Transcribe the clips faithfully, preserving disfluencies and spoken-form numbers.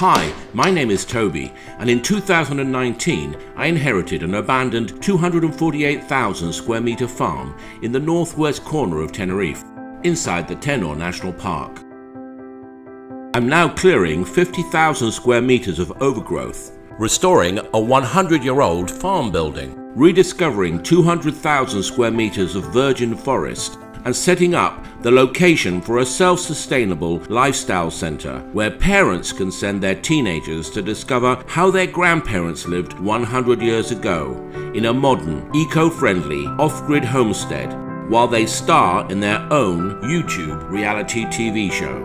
Hi, my name is Toby, and in two thousand nineteen I inherited an abandoned two hundred forty-eight thousand square metre farm in the northwest corner of Tenerife, inside the Teno National Park. I'm now clearing fifty thousand square metres of overgrowth, restoring a one hundred year old farm building, rediscovering two hundred thousand square metres of virgin forest, and setting up the location for a self-sustainable lifestyle centre where parents can send their teenagers to discover how their grandparents lived one hundred years ago in a modern, eco-friendly, off-grid homestead while they star in their own YouTube reality T V show.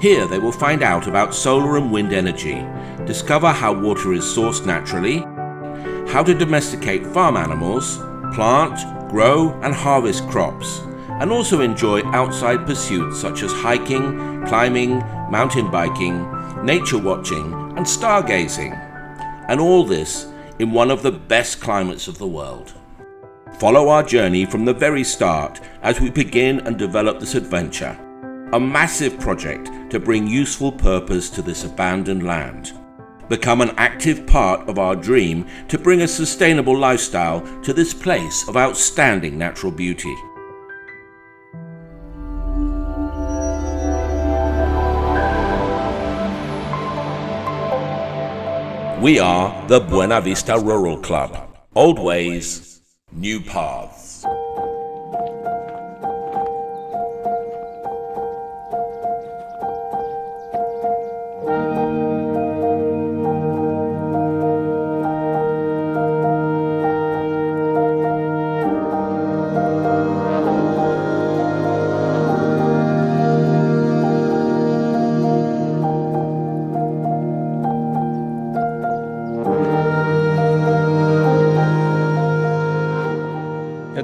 Here they will find out about solar and wind energy, discover how water is sourced naturally, how to domesticate farm animals, plant, grow and harvest crops, and also enjoy outside pursuits such as hiking, climbing, mountain biking, nature watching and stargazing. And all this in one of the best climates of the world. Follow our journey from the very start as we begin and develop this adventure. A massive project to bring useful purpose to this abandoned land. Become an active part of our dream to bring a sustainable lifestyle to this place of outstanding natural beauty. We are the Buenavista Rural Club. Old ways, new paths.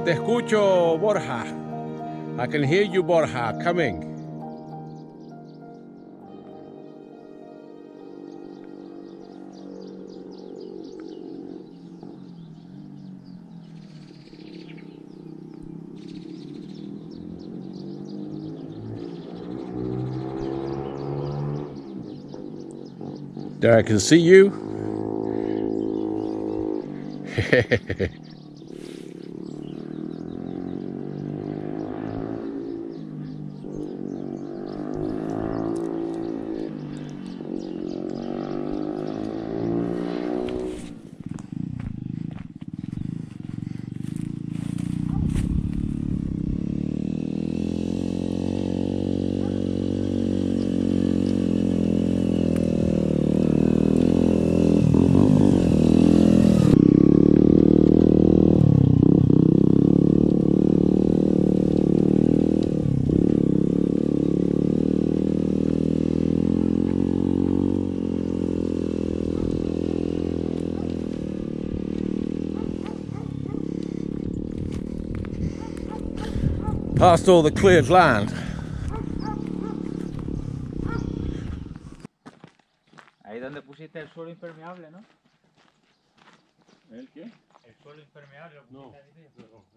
Te escucho, Borja. I can hear you, Borja, coming. There, I can see you. Past all the cleared land. Ahí donde pusiste el suelo impermeable, ¿no? ¿El qué? El suelo impermeable. No, no, el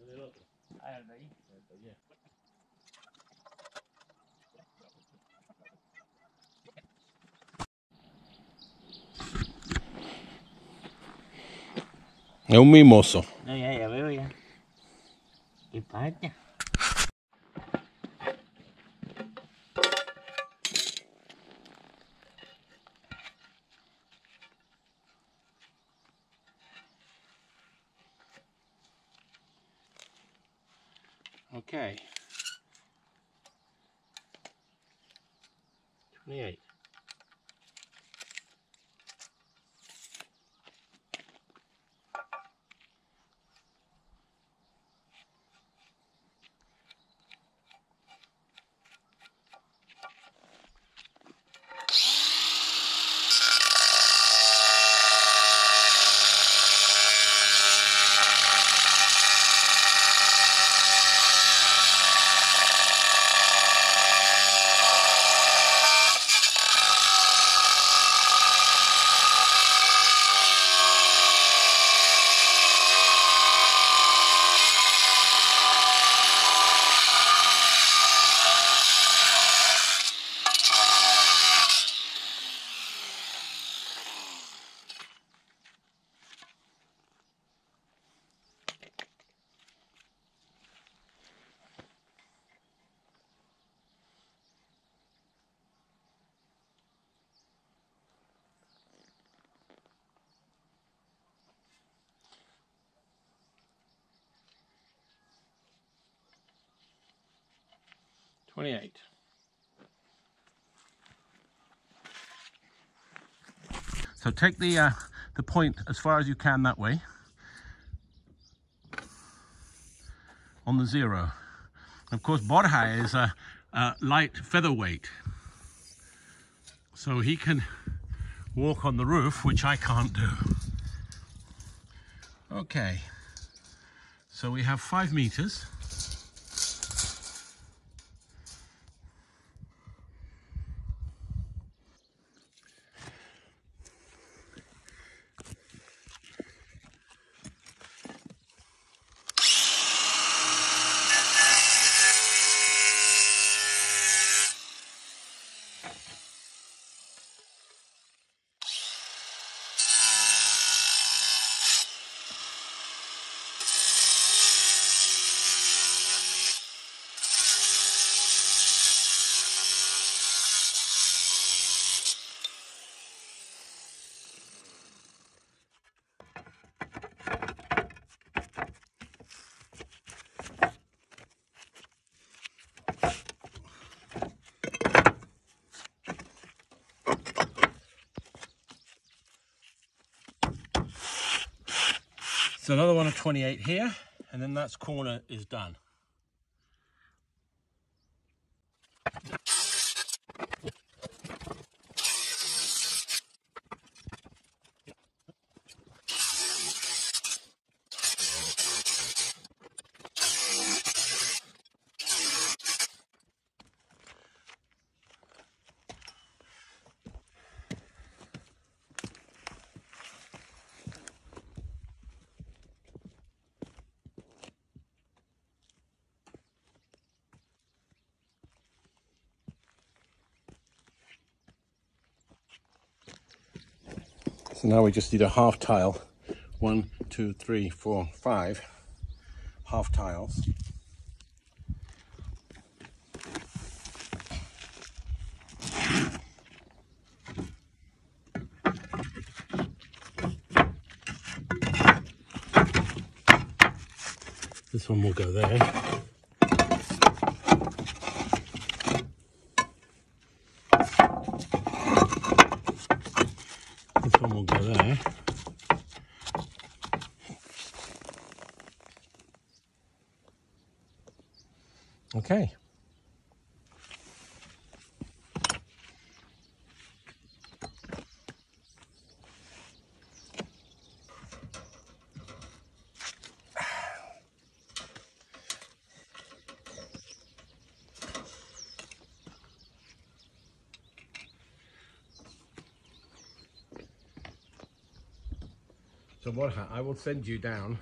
del otro. Ah, el de ahí. El de allí. Es un mimoso. No, ya, ya veo ya. ¿Qué pasa? Okay, twenty-eight. twenty-eight. So take the, uh, the point as far as you can that way on the zero. Of course, Borja is a, a light featherweight, so he can walk on the roof, which I can't do. Okay, so we have five meters. So another one of twenty-eight here, and then that corner is done. So now we just need a half tile. One, two, three, four, five half tiles. This one will go there. Okay. So Borja, I will send you down.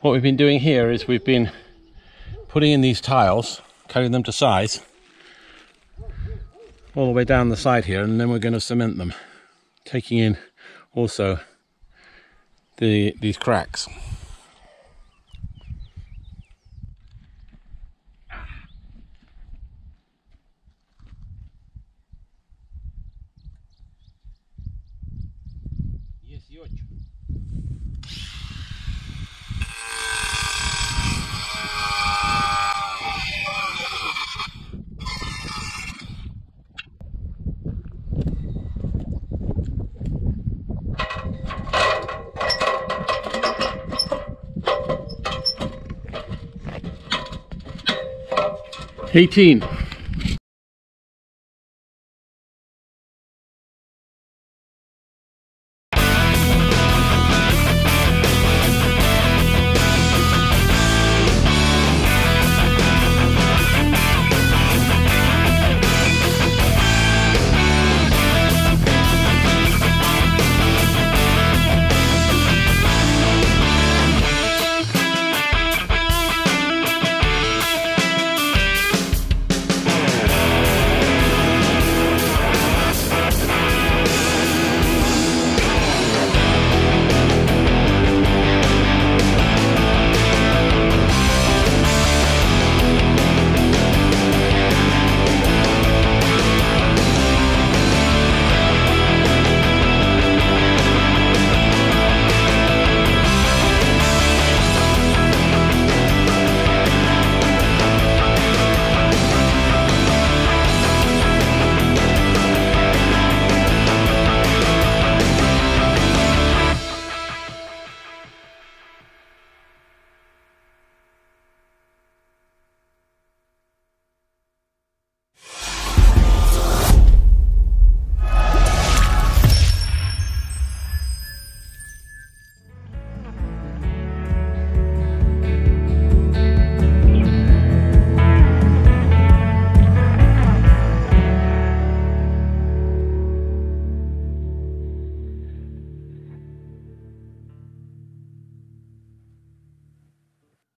What we've been doing here is we've been putting in these tiles, cutting them to size all the way down the side here, and then we're going to cement them, taking in also the these cracks. dieciocho. eighteen.